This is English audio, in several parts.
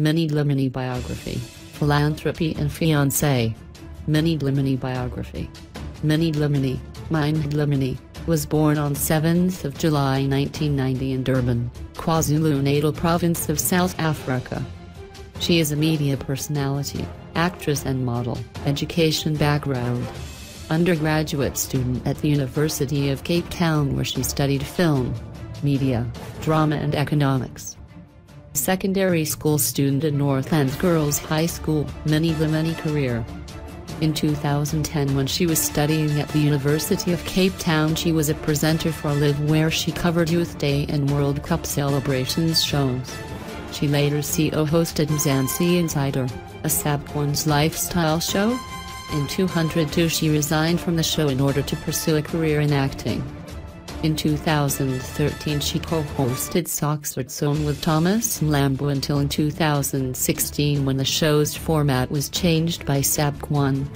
Minnie Dlamini biography, philanthropy and fiancé. Minnie Dlamini biography. Minnie Dlamini, Minnie Dlamini, was born on 7th of July 1990 in Durban, KwaZulu-Natal province of South Africa. She is a media personality, actress and model. Education background: undergraduate student at the University of Cape Town, where she studied film, media, drama and economics. Secondary school student at North End Girls High School. Minnie Dlamini career. In 2010, when she was studying at the University of Cape Town, she was a presenter for Live, where she covered Youth Day and World Cup celebrations shows. She later co-hosted Mzansi Insider, a SABC lifestyle show. In 2002 she resigned from the show in order to pursue a career in acting. In 2013 she co-hosted Soxert's Own with Thomas Mlambo until in 2016, when the show's format was changed by SABC.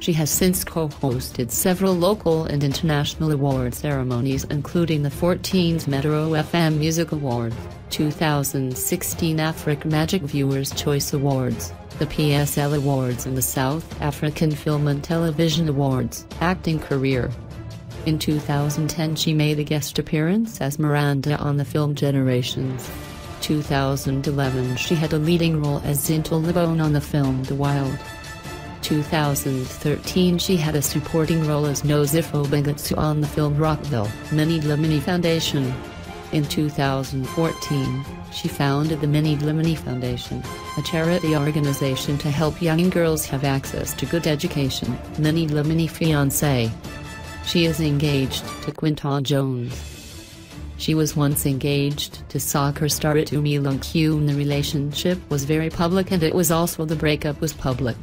She has since co-hosted several local and international award ceremonies, including the 14th Metro FM Music Awards, 2016 Africa Magic Viewers Choice Awards, the PSL Awards and the South African Film and Television Awards. Acting career. In 2010 she made a guest appearance as Miranda on the film Generations. 2011 she had a leading role as Zintle Lebone on the film The Wild. 2013 she had a supporting role as Nosipho Bogatsu on the film Rockville. Minnie Dlamini Foundation. In 2014, she founded the Minnie Dlamini Foundation, a charity organization to help young girls have access to good education. Minnie Dlamini fiancé. She is engaged to Quinton Jones. She was once engaged to soccer star Itumeleng Khune. The relationship was very public, and it was also the breakup was public.